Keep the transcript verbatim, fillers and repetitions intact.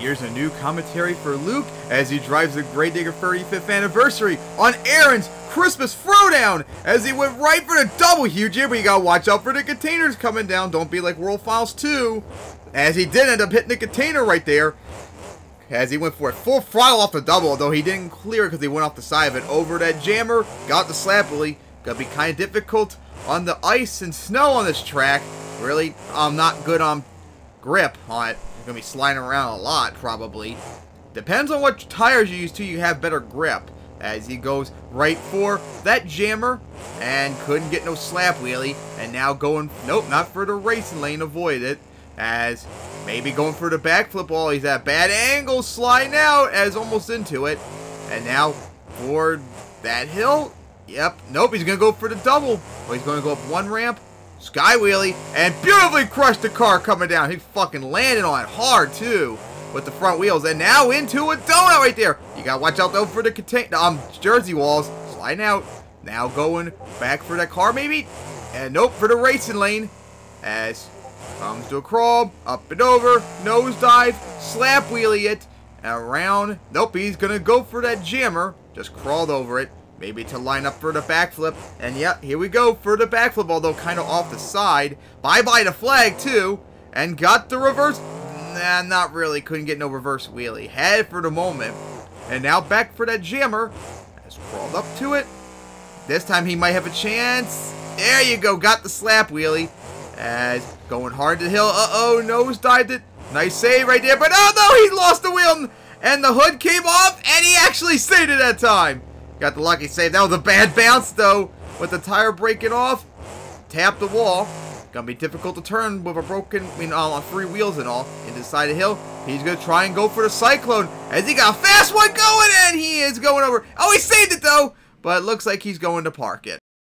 Here's a new commentary for Luke as he drives the Grey Digger thirty-fifth anniversary on Aaron's Christmas Throwdown as he went right for the double huge here, but you gotta watch out for the containers coming down. Don't be like World Files two, as he did end up hitting the container right there as he went for it full throttle off the double, although he didn't clear it because he went off the side of it over that jammer, got the slappily. Gonna be kind of difficult on the ice and snow on this track. Really, I'm um, not good on grip on it. You're gonna be sliding around a lot, probably. Depends on what tires you use too. You have better grip as he goes right for that jammer and couldn't get no slap wheelie. And now going, nope, not for the racing lane, avoid it. As maybe going for the backflip while he's at bad angle, sliding out as almost into it. And now for that hill. Yep, nope, he's going to go for the double. Oh, he's going to go up one ramp, sky wheelie, and beautifully crushed the car coming down. He fucking landed on it hard, too, with the front wheels. And now into a donut right there. You got to watch out, though, for the contain- um, jersey walls. Sliding out. Now going back for that car, maybe? And nope, for the racing lane. As comes to a crawl, up and over, nosedive, slap wheelie it, and around. Nope, he's going to go for that jammer. Just crawled over it. Maybe to line up for the backflip. And yep, here we go for the backflip, although kind of off the side. Bye-bye the flag, too. And got the reverse. Nah, not really. Couldn't get no reverse wheelie. Had for the moment. And now back for that jammer. Has crawled up to it. This time he might have a chance. There you go. Got the slap wheelie. As going hard to the hill. Uh-oh, nosedived it. Nice save right there. But oh, no, he lost the wheel. And the hood came off, and he actually saved it that time. Got the lucky save. That was a bad bounce, though, with the tire breaking off. Tap the wall. Gonna be difficult to turn with a broken, I mean, on three wheels and all. Into the side of the hill. He's gonna try and go for the Cyclone as he got a fast one going, and he is going over. Oh, he saved it, though, but it looks like he's going to park it.